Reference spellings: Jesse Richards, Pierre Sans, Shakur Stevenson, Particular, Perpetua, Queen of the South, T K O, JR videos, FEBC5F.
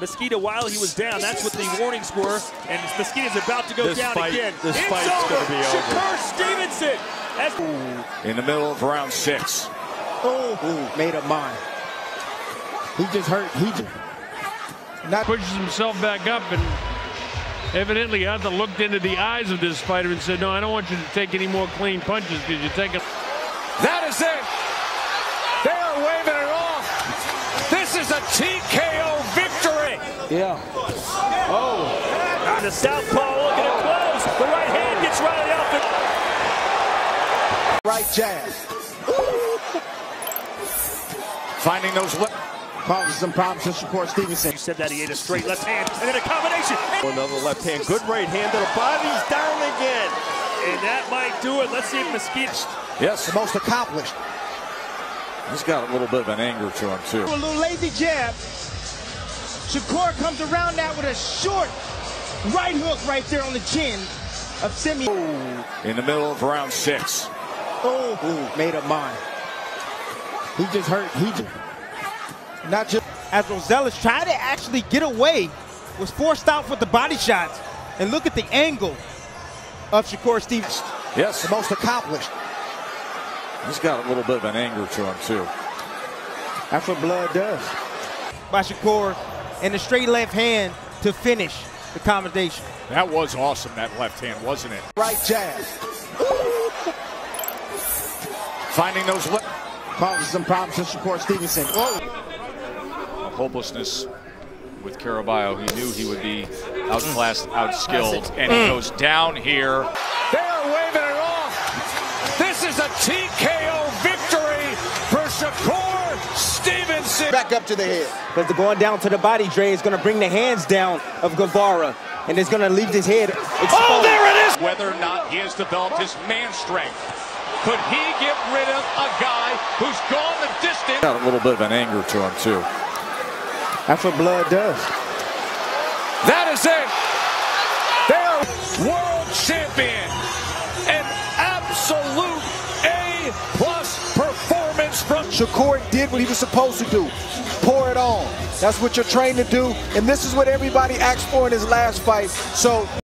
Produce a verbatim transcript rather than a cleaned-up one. Mesquita while he was down. That's what the warnings were. And Mesquita's about to go this down fight, again. This it's fight's going to be over. Shakur Stevenson. That's in the middle of round six. Oh, made up mine. He just hurt. He just not pushes himself back up, and evidently Hunter looked into the eyes of this fighter and said, "No, I don't want you to take any more clean punches. Did you take it?" That is it. They are waving it off. This is a T K O victory. Yeah. Oh. And the southpaw looking at close. The right hand gets right out there. Right jab. Finding those lips. Problems, some problems with Shakur Stevenson. You said that he ate a straight left hand and then a combination. Another left hand. Good right hand to the body. He's down again. And that might do it. Let's see if Mesquita. Yes, the most accomplished. He's got a little bit of an anger to him, too. A little lazy jab. Shakur comes around that with a short right hook right there on the chin of Simeon. In the middle of round six. Oh, ooh, made up mine. He just hurt. He just. Not just as Rosales tried to actually get away, was forced out with the body shots. And look at the angle of Shakur Stevenson. Yes, the most accomplished. He's got a little bit of an anger to him, too. That's what blood does. By Shakur and the straight left hand to finish the combination. That was awesome, that left hand, wasn't it? Right jab. Finding those lips. Causes some problems with Shakur Stevenson. Whoa. Hopelessness with Caraballo. He knew he would be outclassed, outskilled, and he goes down here. They're waving it off. This is a T K O victory for Shakur Stevenson. Back up to the head. But the going down to the body, Dre, is going to bring the hands down of Guevara, and it's going to leave his head exposed. Oh, there it is! Whether or not he has developed his man strength, could he get rid of a guy who's gone the distance? Got a little bit of an anger to him, too. That's what blood does. That is it. They are world champion. An absolute A plus performance from Shakur. Did what he was supposed to do. Pour it on. That's what you're trained to do. And this is what everybody asked for in his last fight. So.